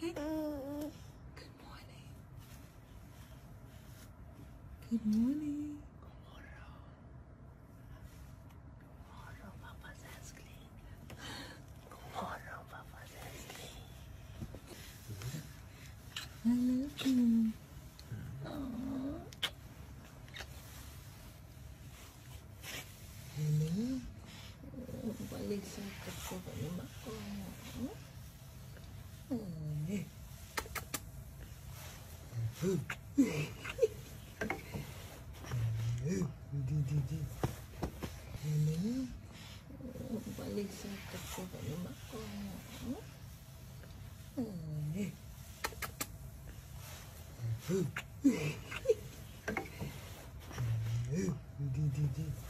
Hey. Good morning. Good morning. I love you. Aww. Hello. Balik sakit ko ba yung ako? Hello. Balik sakit ko ba yung ako? Hello.